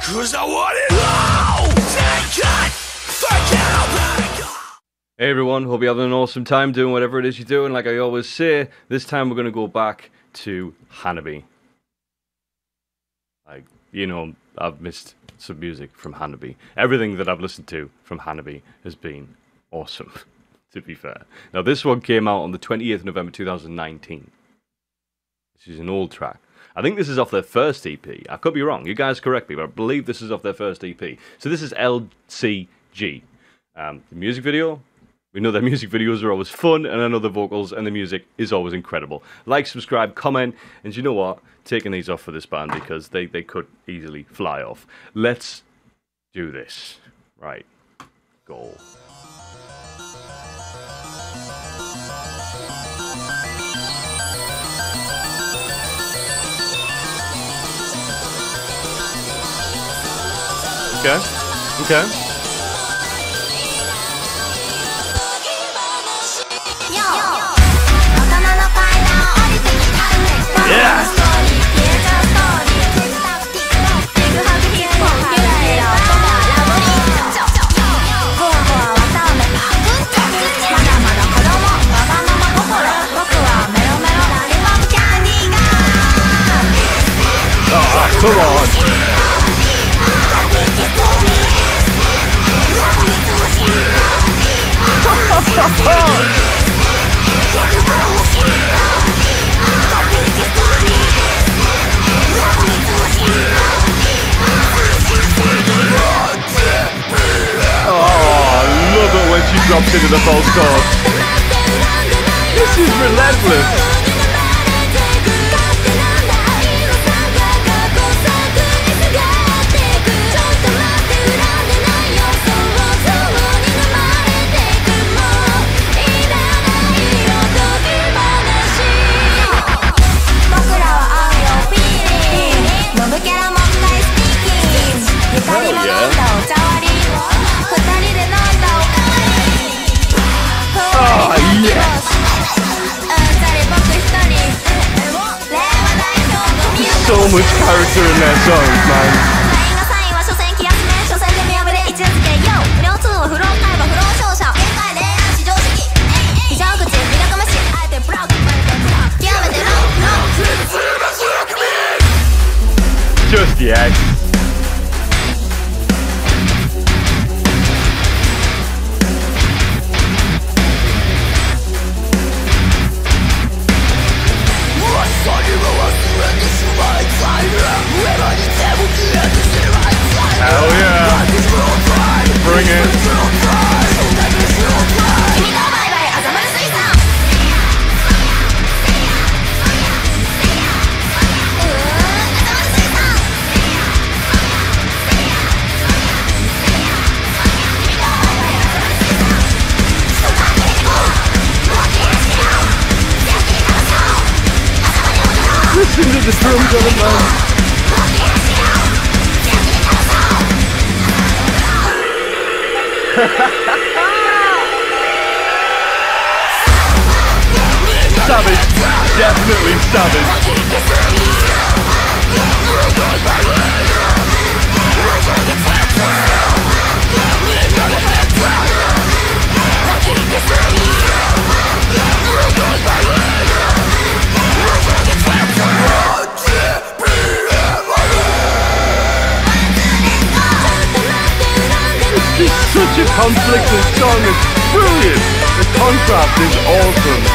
'Cause I want it all. Take it. Forget about it. Hey everyone, hope you're having an awesome time doing whatever it is you're doing. Like I always say, this time we're going to go back to Hanabie. Like, you know, I've missed some music from Hanabie. Everything that I've listened to from Hanabie has been awesome, to be fair. Now this one came out on the 28th of November 2019. This is an old track. I think this is off their first EP. I could be wrong, you guys correct me, but I believe this is off their first EP. So this is LCG. The music video, we know their music videos are always fun, and I know the vocals and the music is always incredible. Like, subscribe, comment, and you know what? Taking these off for this band because they could easily fly off. Let's do this. Right. Go. Okay, okay. Yeah! Oh, come on! Drops into the false chord. This is relentless. Oh, yeah. So much character in their songs, man. Just yet. Listen to the drums on the man. Savage, definitely savage. Such a conflicting song, it's brilliant! The contrast is awesome! The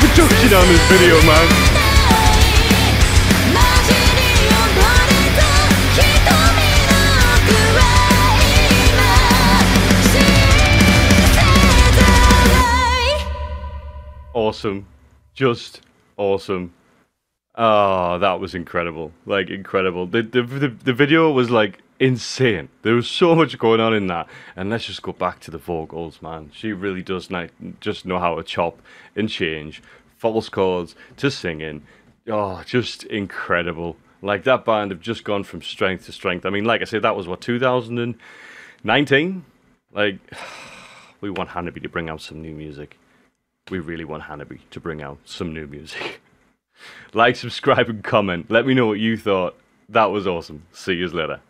production on this video, man! Awesome, just awesome. Ah, oh, that was incredible, like incredible. The video was like insane. There was so much going on in that. And let's just go back to the vocals, man. She really does just know how to chop and change false chords to singing Oh, just incredible. Like, that band have just gone from strength to strength. I mean, like I said, that was, what, 2019? Like, we want Hanabie to bring out some new music. We really want Hanabie to bring out some new music. Like, subscribe, and comment. Let me know what you thought. That was awesome. See you later.